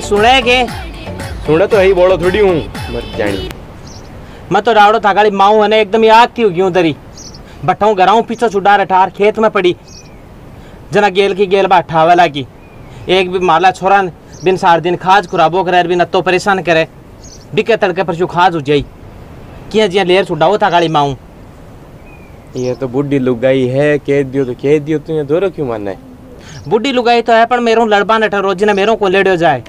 कान सुने के सुने तो ही बोलो थोड़ी हूँ मत जानी मैं तो रावड़ो थाकाली माऊ है एकदम याद थी होगी उधरी बठाऊ गराऊ पीछे छुड़ा रठार खेत में पड़ी जना गेल की गेल बा अठावला की एक भी माला छोरा बिन सार दिन खाज खुराबो करे बिन अतो परेशान करे बिके तड़के पर शू खाज हो जाई किया जिया लेर छुड़ाओ थाकाली माऊ ये तो बूढ़ी लुगाई है कह दियो तू ये दोरो क्यों मानना है बूढ़ी लुगाई तो है पर मेरो लड़बा नठा रोज ना मेरो को लेड़ो जाए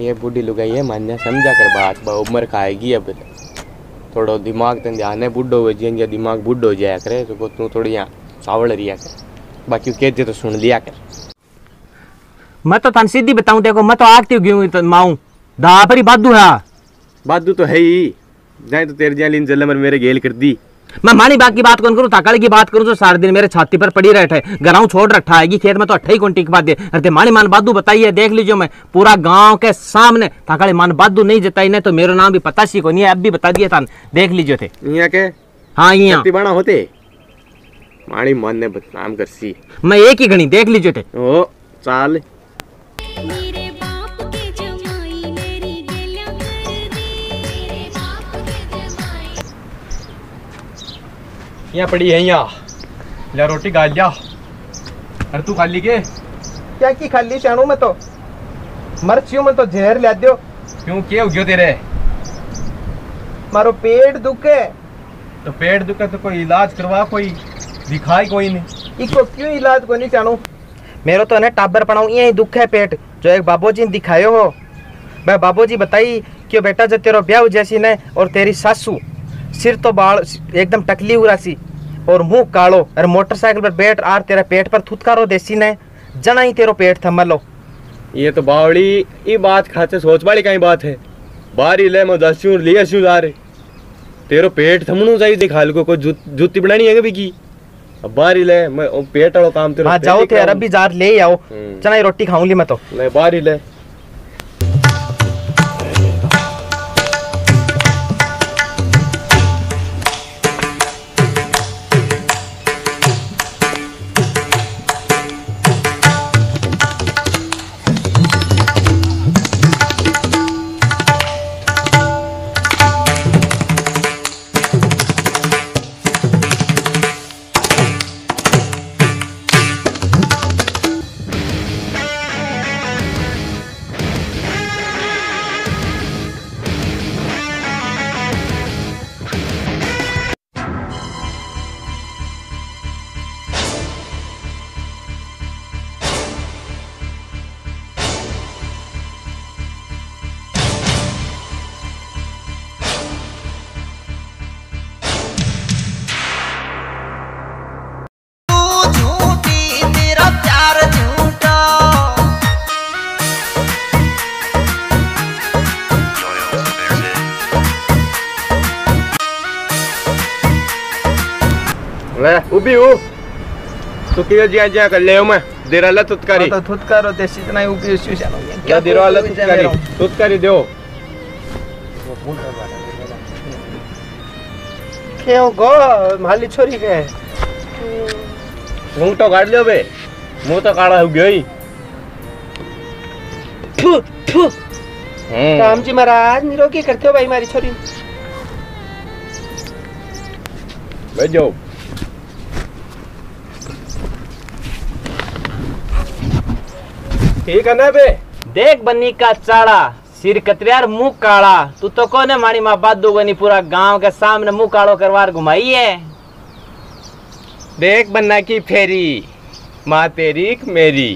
ये बूढ़ी लुगाई है मान्या समझा कर बात बा उम्र खाएगी अब थोड़ो दिमाग तन ध्यान है बूढ़ो हो जिया दिमाग बूढ़ो जाया करे तो तू थोड़ी यहाँ सावल रिया कर बाकी कह दे तो सुन लिया कर मैं तो तन सीधी बताऊँ देखो मैं तो आगती गई माऊँ दापरी बादू है बादू तो है ही जाए तो तेरे जान जल्द मर मेरे गेल कर दी मैं मानी बात की बात कौन करूँ थाकड़ की बात करूँ तो सारे दिन मेरे छाती पर पड़ी रहते गराऊ छोड़ रखा है खेत में तो अट्ठाई कुंटी की बात दे अरे मानी मान बादू बताइए देख लीजिए मैं पूरा गांव के सामने थाकड़े मान बादू नहीं जताई नहीं तो मेरा नाम भी पता सी को नहीं अब भी बता दिया था देख लीजिए थे यहाँ के हाँ यहाँ होते मानी मान ने बदनाम कर सी मैं एक ही घड़ी देख लीजिए थे ओ चाल यहाँ पड़ी है यहाँ ले रोटी गाल जा अरे तू खाली के क्या की खाली शानू में तो मर छियो में तो जहर ले दियो क्यों क्या हो गयो तेरे मारो पेट दुखे तो पेट दुखे तो कोई इलाज करवा कोई दिखाई कोई नहीं इसको क्यों इलाज कोई नहीं शानू मेरो तो है टाबर पड़ाऊ यही दुख है पेट जो एक बाबूजी ने दिखायो हो भाई बाबूजी बताई कि बेटा जो तेरा ब्याह जैसी ने और तेरी सासू सिर तो बाल एकदम टकली हुआ सी और मुंह कालो और मोटरसाइकिल पर बैठ आर तेरा पेट पर थुतकारो देसी ने जना ही तेरो पेट थम लो ये तो बावड़ी ई बात खाते सोच वाली कहीं बात है बारी ले मैं दस्यू लिया शू रे तेरो पेट थमणू चाहिए दिखा लो कोई जूती बनानी है कभी की अब बारी ले मैं पेट वालों काम तेरा जाओ थे अरब भी जार ले आओ जना ही रोटी खाऊंगी मैं तो नहीं बारी ले उबी हो तो किया जिया जिया कर ले मैं देराला तुतकारी तो तुतकारो देसी इतना उबी उसी जानो क्या देराला तुतकारी तुतकारी दो क्यों गो माली छोरी के मुंह तो काट लियो बे मुंह तो काड़ा हो गई थू थू राम जी महाराज निरोगी करते हो भाई मारी छोरी बैठो ठीक है ना बे देख बन्नी का चाड़ा सिर कतरियार मुंह काला तू तो कोने मानी माँ बादू बनी पूरा गांव के सामने मुंह कालो करवार घुमाई है देख बन्ना की फेरी माँ तेरी मेरी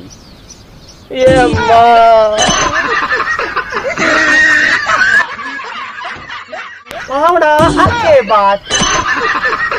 ये अम्मा आके बात